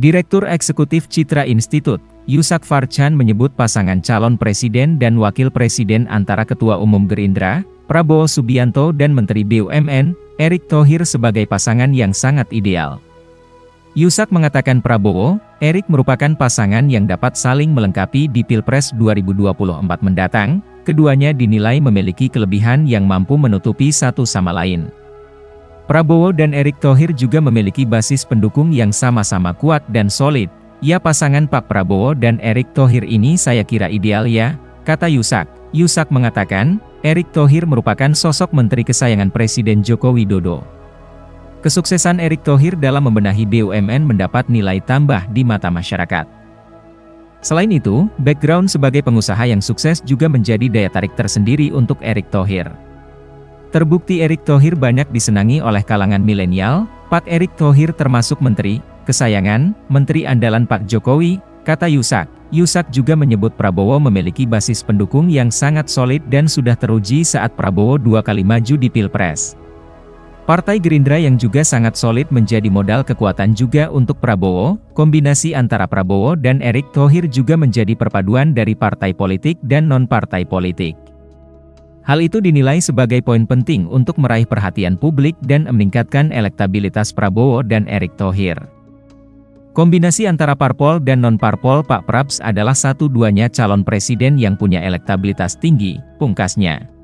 Direktur Eksekutif Citra Institut, Yusak Farchan menyebut pasangan calon presiden dan wakil presiden antara Ketua Umum Gerindra, Prabowo Subianto dan Menteri BUMN, Erick Thohir sebagai pasangan yang sangat ideal. Yusak mengatakan Prabowo, Erick merupakan pasangan yang dapat saling melengkapi di Pilpres 2024 mendatang, keduanya dinilai memiliki kelebihan yang mampu menutupi satu sama lain. Prabowo dan Erick Thohir juga memiliki basis pendukung yang sama-sama kuat dan solid. "Ya, pasangan Pak Prabowo dan Erick Thohir ini saya kira ideal ya," kata Yusak. Yusak mengatakan, Erick Thohir merupakan sosok menteri kesayangan Presiden Joko Widodo. Kesuksesan Erick Thohir dalam membenahi BUMN mendapat nilai tambah di mata masyarakat. Selain itu, background sebagai pengusaha yang sukses juga menjadi daya tarik tersendiri untuk Erick Thohir. Terbukti Erick Thohir banyak disenangi oleh kalangan milenial. "Pak Erick Thohir termasuk menteri kesayangan, menteri andalan Pak Jokowi," kata Yusak. Yusak juga menyebut Prabowo memiliki basis pendukung yang sangat solid dan sudah teruji saat Prabowo dua kali maju di Pilpres. Partai Gerindra yang juga sangat solid menjadi modal kekuatan juga untuk Prabowo. Kombinasi antara Prabowo dan Erick Thohir juga menjadi perpaduan dari partai politik dan non-partai politik. Hal itu dinilai sebagai poin penting untuk meraih perhatian publik dan meningkatkan elektabilitas Prabowo dan Erick Thohir. "Kombinasi antara parpol dan non-parpol Pak Prabs adalah satu-duanya calon presiden yang punya elektabilitas tinggi," pungkasnya.